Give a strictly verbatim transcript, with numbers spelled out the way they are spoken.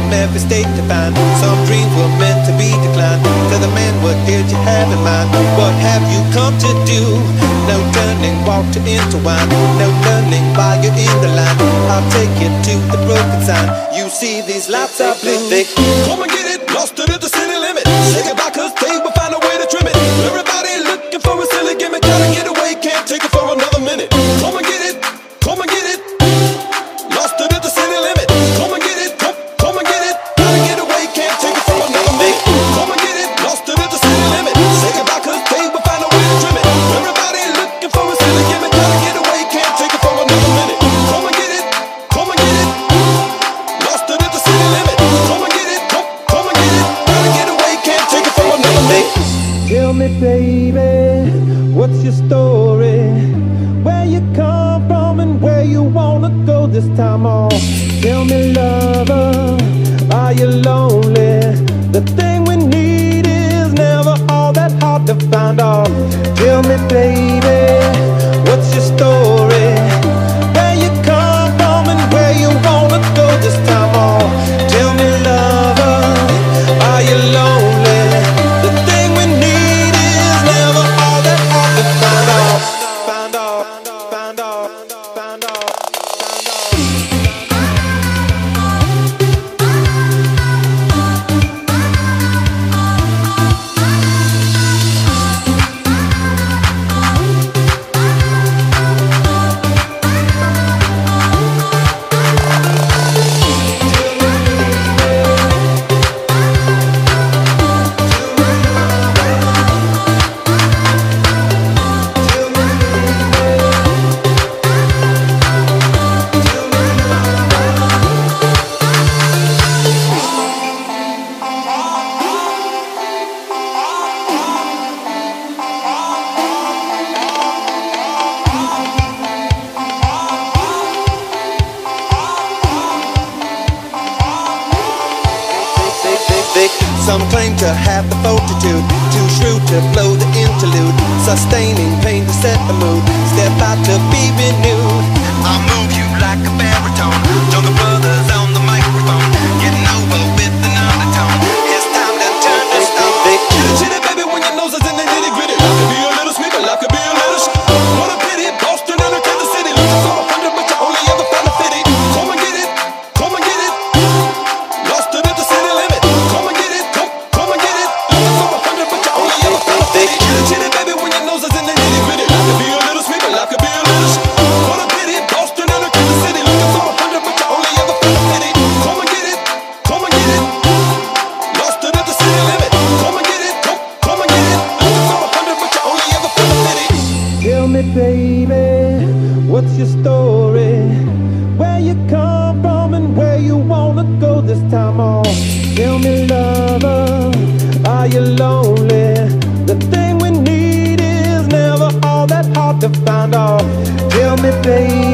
from every state to find. Some dreams were meant to be declined. Tell the man, what did you have in mind? What have you come to do? No turning, water into wine. No learning while you're in the line. I'll take you to the broken sign. You see these lights are blue. Come and get it, lost under the city limit. Shake it back, cause they will find a way to trim it. Everybody looking for a silly gimmick. Gotta get away, can't take it for another minute. Come and get it, come and get it. Lost under the city limit. Come and get it, come, come and get it. Gotta get away, can't take it for another minute. Come and get it, lost under the city limit. Shake it back, cause they will find a way to trim it. Everybody looking for a silly gimmick. Gotta get away, can't take it for another minute. Come and get it, come and get it. Lost under the city limit. Come and get it, come, come and get it. Gotta get away, can't take it for another minute. Tell me, baby, what's your story? Where you come from and where you wanna go this time on? Tell me, lover, are you lonely? The thing we need is never all that hard to find out. Tell me, baby, what's your story? Where you come from and where you wanna go this time on? Tell me, lover, are you lonely? The thing we need is never all that hard to find out. Find out, find out, find out. Some claim to have the fortitude, too shrewd to blow the interlude, sustaining pain to set the mood, step out to be renewed. I'll move you like a baritone, Jungle Brothers on the microphone, getting over with an undertone. It's time to turn this stone. Shit it, baby, when your nose is in the nitty gritty. Life could be a little sweet, but life could be a little shit. What a pity, Boston and Kansas City, looking for a hundred, but you only ever find a fitty. Come and get it, come and get it. Lost it at the city limit. Come and get it. They can't cheat it, baby, when your nose is in the nitty gritty. Life could be a little sweet, but life could be a little shit. What a pity, Boston and Kansas City, looking for a hundred, but you only ever find a pity. Come and get it, come and get it. Lost it at the city limit. Come and get it, come, come and get it. Looking for a hundred, but you only ever find a pity. Tell me, baby, what's your story? Where you come from and where you wanna go this time on? Tell me, lover, are you lonely? The thing we need is never all that hard to find out. Tell me, baby.